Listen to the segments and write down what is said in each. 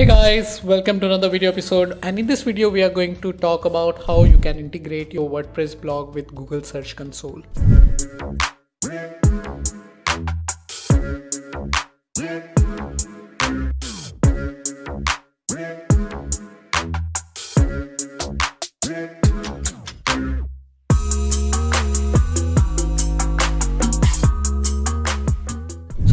Hey guys, welcome to another video episode, and in this video we are going to talk about how you can integrate your WordPress blog with Google Search Console.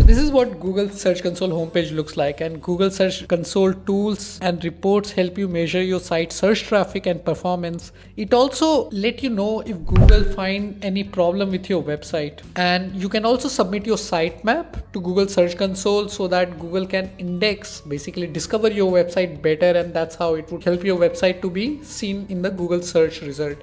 This is what Google Search Console homepage looks like, and Google Search Console tools and reports help you measure your site search traffic and performance. It also lets you know if Google finds any problem with your website, and you can also submit your sitemap to Google Search Console so that Google can index, basically discover your website better, and that's how it would help your website to be seen in the Google search result.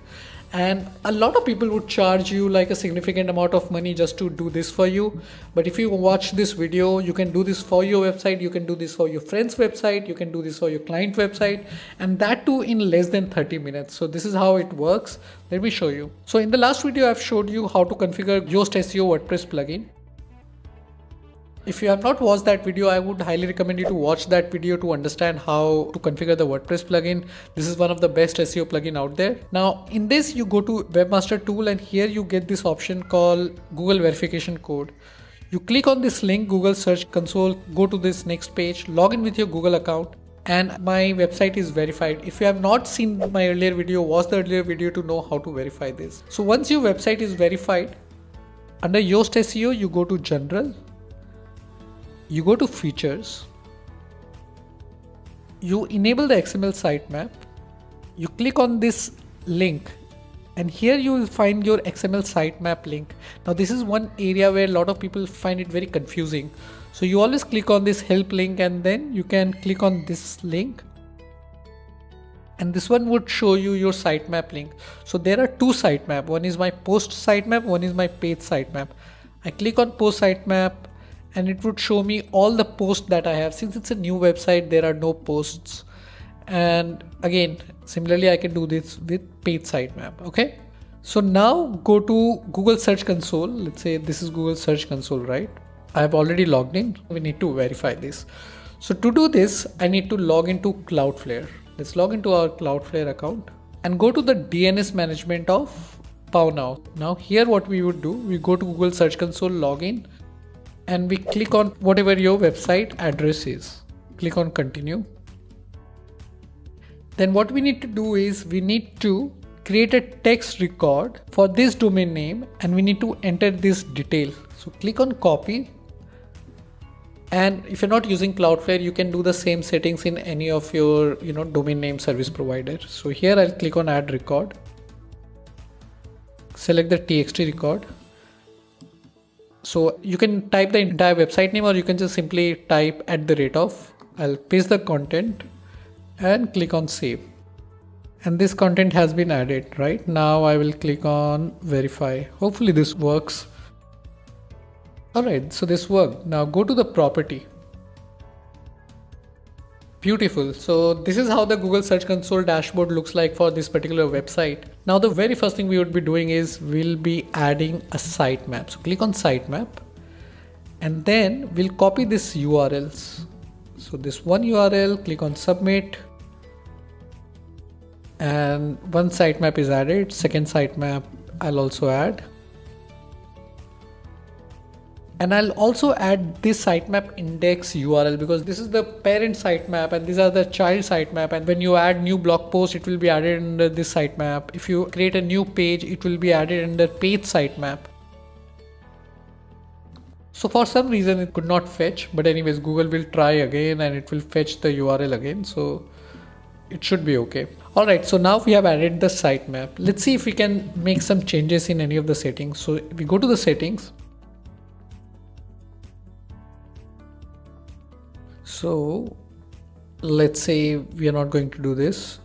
And a lot of people would charge you like a significant amount of money just to do this for you. But if you watch this video, you can do this for your website, you can do this for your friend's website, you can do this for your client website, and that too in less than 30 minutes. So this is how it works. Let me show you. So in the last video, I've showed you how to configure Yoast SEO WordPress plugin. If you have not watched that video, I would highly recommend you to watch that video to understand how to configure the WordPress plugin. This is one of the best SEO plugin out there. Now in this, you go to Webmaster tool, and here you get this option called Google verification code. You click on this link, Google Search Console, go to this next page, log in with your Google account, and my website is verified. If you have not seen my earlier video, watch the earlier video to know how to verify this. So once your website is verified, under Yoast SEO, you go to General. You go to Features, you enable the XML sitemap, you click on this link, and here you will find your XML sitemap link. Now this is one area where a lot of people find it very confusing. So you always click on this help link, and then you can click on this link, and this one would show you your sitemap link. So there are two sitemaps, one is my post sitemap, one is my page sitemap. I click on post sitemap, and it would show me all the posts that I have. Since it's a new website, there are no posts. And again, similarly, I can do this with page sitemap. Okay. So now go to Google Search Console. Let's say this is Google Search Console, right? I've already logged in. We need to verify this. So to do this, I need to log into Cloudflare. Let's log into our Cloudflare account and go to the DNS management of PowNow. Now here, what we would do, we go to Google Search Console, login, and we click on whatever your website address is. Click on continue. Then what we need to do is we need to create a text record for this domain name, and we need to enter this detail. So click on copy. And if you're not using Cloudflare, you can do the same settings in any of your domain name service provider. So here I'll click on add record. Select the TXT record. So you can type the entire website name, or you can just simply type @ I'll paste the content and click on save. And this content has been added. Right now I will click on verify. Hopefully this works. Alright, so this worked. Now go to the property. Beautiful. So this is how the Google Search Console dashboard looks like for this particular website. Now the very first thing we would be doing is we'll be adding a sitemap. So click on sitemap, and then we'll copy this URLs. So this one URL, click on submit, and one sitemap is added. Second sitemap I'll also add. And I'll also add this sitemap index URL, because this is the parent sitemap and these are the child sitemap, and when you add new blog post, it will be added under this sitemap. If you create a new page, it will be added under page sitemap. So for some reason it could not fetch, but anyways, Google will try again and it will fetch the URL again. So it should be okay. Alright, so now we have added the sitemap. Let's see if we can make some changes in any of the settings. So we go to the settings. So let's say we are not going to do this.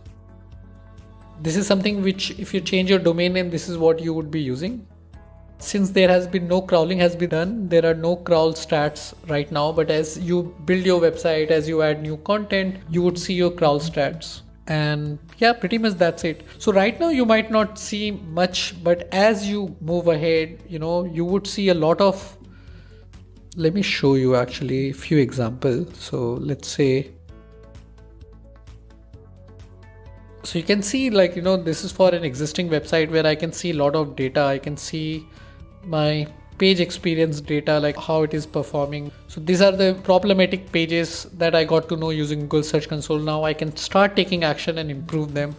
This is something which, if you change your domain name, this is what you would be using. Since there has been no crawling has been done, there are no crawl stats right now, but as you build your website, as you add new content, you would see your crawl stats. And yeah, pretty much that's it. So right now you might not see much, but as you move ahead, you would see a lot of. Let me show you actually a few examples. So let's say So you can see, like, you know, this is for an existing website where I can see a lot of data. I can see my page experience data, like how it is performing. So these are the problematic pages that I got to know using Google Search Console. Now I can start taking action and improve them.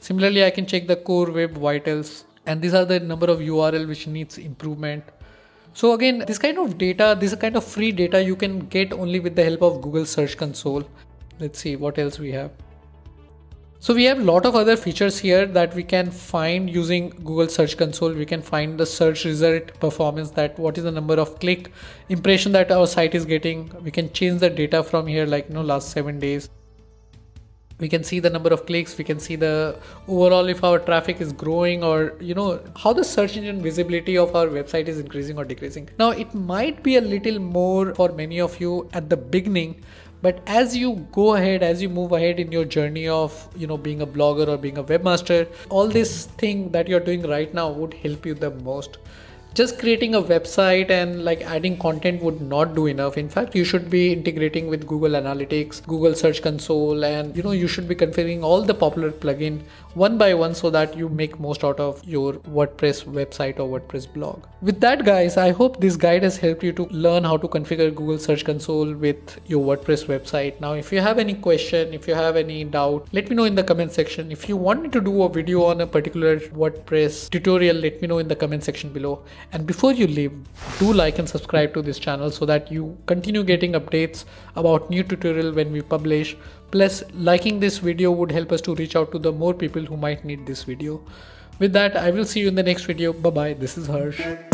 Similarly, I can check the Core Web Vitals, and these are the number of URL which needs improvement. So again, this kind of data, this kind of free data you can get only with the help of Google Search Console. Let's see what else we have. So we have a lot of other features here that we can find using Google Search Console. We can find the search result performance, that what is the number of click impression that our site is getting. We can change the data from here, like, you know, last 7 days. We can see the number of clicks. We can see the overall if our traffic is growing, or, you know, how the search engine visibility of our website is increasing or decreasing. Now it might be a little more for many of you at the beginning, but as you go ahead, as you move ahead in your journey of, you know, being a blogger or being a webmaster, all this thing that you're doing right now would help you the most. Just creating a website and like adding content would not do enough. In fact, you should be integrating with Google Analytics, Google Search Console, and, you know, you should be configuring all the popular plugin one by one so that you make most out of your WordPress website or WordPress blog. With that, guys, I hope this guide has helped you to learn how to configure Google Search Console with your WordPress website. Now, if you have any question, if you have any doubt, let me know in the comment section. If you want me to do a video on a particular WordPress tutorial, let me know in the comment section below. And before you leave, do like and subscribe to this channel so that you continue getting updates about new tutorial when we publish. Plus, liking this video would help us to reach out to the more people who might need this video. With that, I will see you in the next video. Bye bye. This is Harsh.